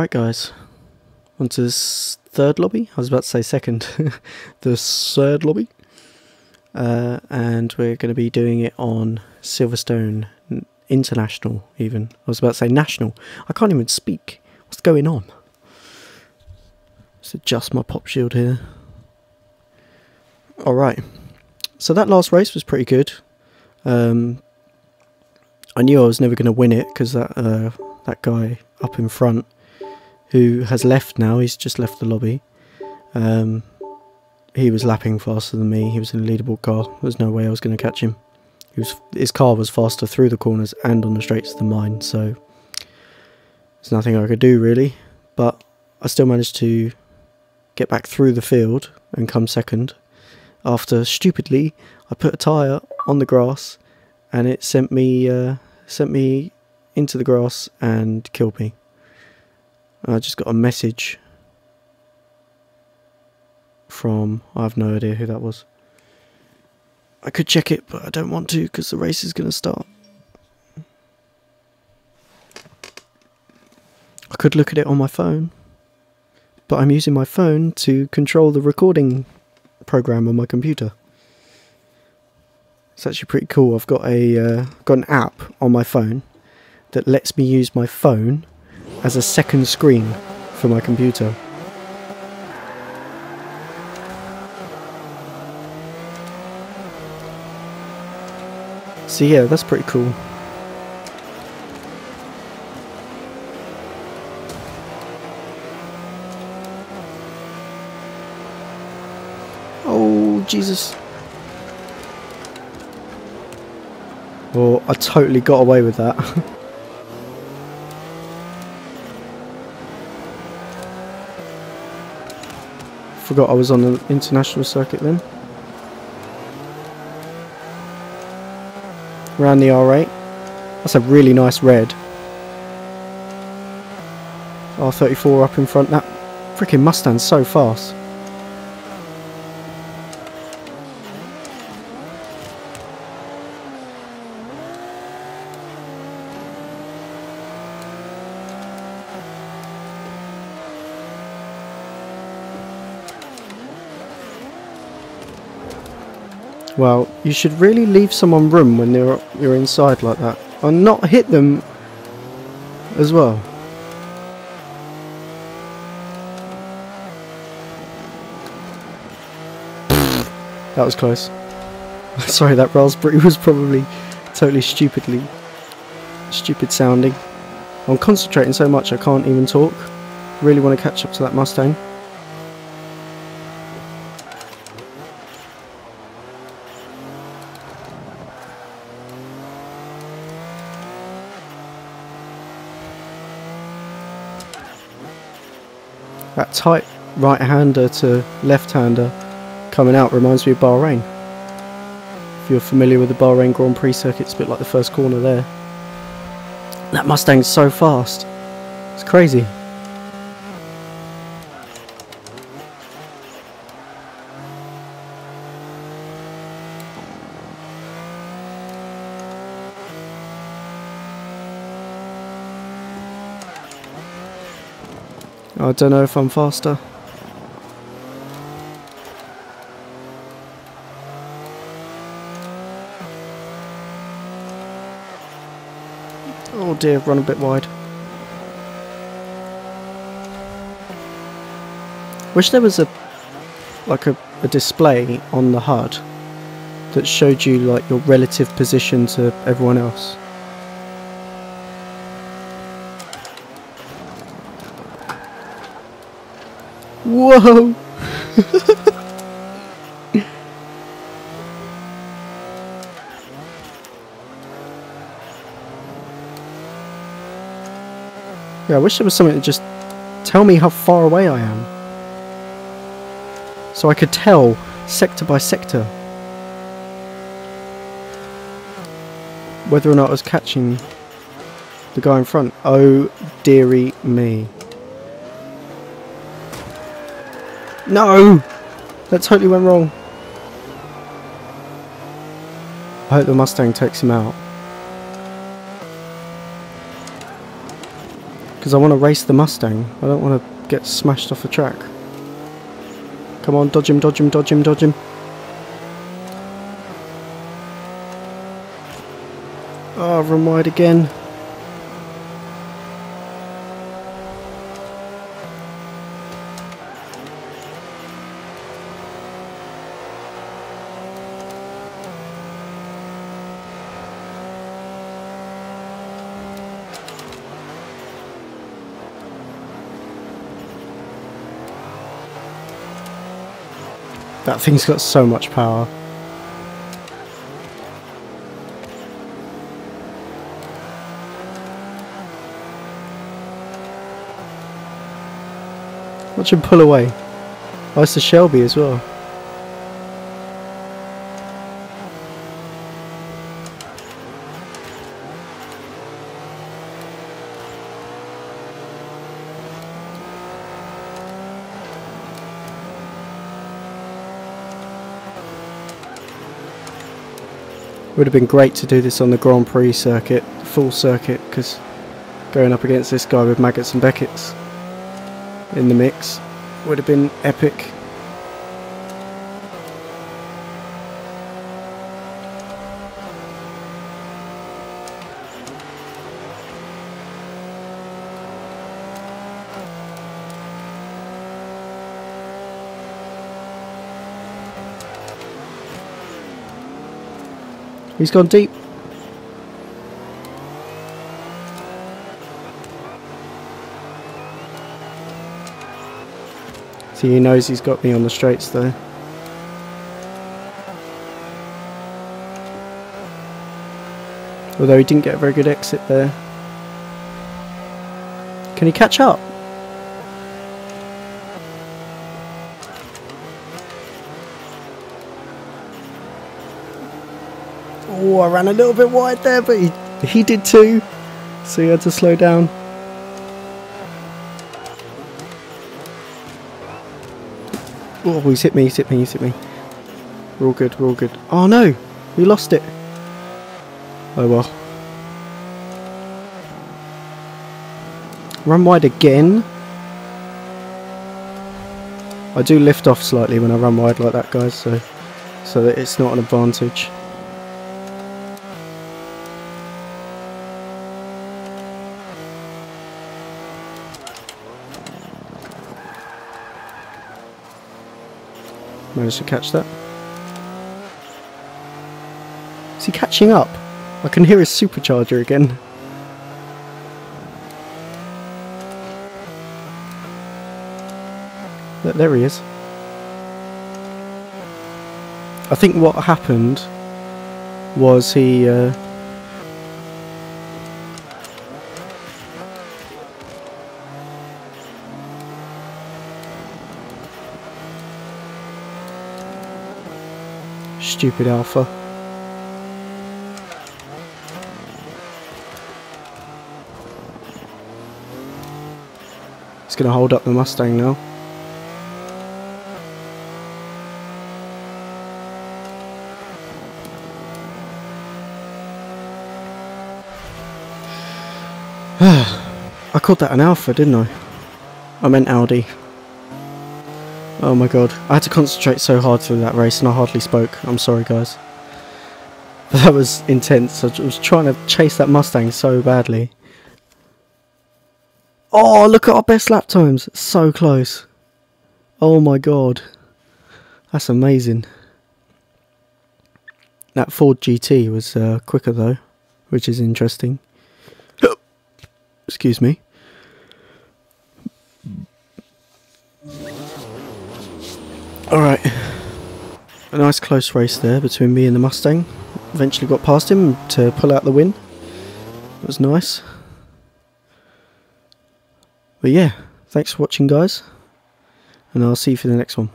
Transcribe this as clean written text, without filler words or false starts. Alright guys, on to this third lobby, I was about to say second, the third lobby, and we're going to be doing it on Silverstone International even. I was about to say national, I can't even speak, what's going on? Let's adjust my pop shield here. Alright, so that last race was pretty good. I knew I was never going to win it because that guy up in front, who has left now, he's just left the lobby. He was lapping faster than me, he was in a leaderboard car, there was no way I was going to catch him. His car was faster through the corners and on the straights than mine, so there's nothing I could do really, but I still managed to get back through the field and come second, after stupidly I put a tyre on the grass and it sent me into the grass and killed me. I just got a message from, I have no idea who that was. I could check it, but I don't want to because the race is going to start. I could look at it on my phone, but I'm using my phone to control the recording program on my computer. It's actually pretty cool. I've got an app on my phone that lets me use my phone as a second screen for my computer. So yeah, that's pretty cool. Oh, Jesus. Oh, I totally got away with that. Forgot I was on an international circuit then. Ran the R8. That's a really nice red. R34 up in front. That freaking Mustang's so fast. Well, you should really leave someone room when you're inside like that, and not hit them as well. That was close. Sorry, that raspberry was probably totally stupid sounding. I'm concentrating so much I can't even talk. Really want to catch up to that Mustang. That tight right-hander to left-hander coming out reminds me of Bahrain. If you're familiar with the Bahrain Grand Prix circuit, it's a bit like the first corner there. That Mustang's so fast. It's crazy. I don't know if I'm faster. Oh dear, I've run a bit wide. Wish there was a display on the HUD that showed you like your relative position to everyone else. Whoa! Yeah, I wish there was something to just tell me how far away I am, so I could tell sector by sector whether or not I was catching the guy in front. Oh dearie me. No! That totally went wrong. I hope the Mustang takes him out. because I want to race the Mustang. I don't want to get smashed off the track. Come on, dodge him, dodge him, dodge him, dodge him. Oh, run wide again. That thing's got so much power. Watch him pull away. Oh, it's the Shelby as well. Would have been great to do this on the Grand Prix circuit, the full circuit, because going up against this guy with Maggots and Becketts in the mix would have been epic. He's gone deep. See, he knows he's got me on the straights there. Although he didn't get a very good exit there. Can he catch up? Oh, I ran a little bit wide there, but he did too, so he had to slow down. Oh, he's hit me, he's hit me, he's hit me. We're all good, we're all good. Oh no, we lost it. Oh well. Run wide again. I do lift off slightly when I run wide like that, guys, so that it's not an advantage. Managed to catch that. Is he catching up? I can hear his supercharger again. There he is. I think what happened was he... Stupid alpha. It's going to hold up the Mustang now. I called that an alpha, didn't I? I meant Audi. Oh my god, I had to concentrate so hard through that race and I hardly spoke. I'm sorry guys. But that was intense. I was trying to chase that Mustang so badly. Oh, look at our best lap times. So close. Oh my god. That's amazing. That Ford GT was quicker though, which is interesting. Excuse me. Alright, a nice close race there between me and the Mustang. Eventually got past him to pull out the win. It was nice. But yeah, thanks for watching guys, and I'll see you for the next one.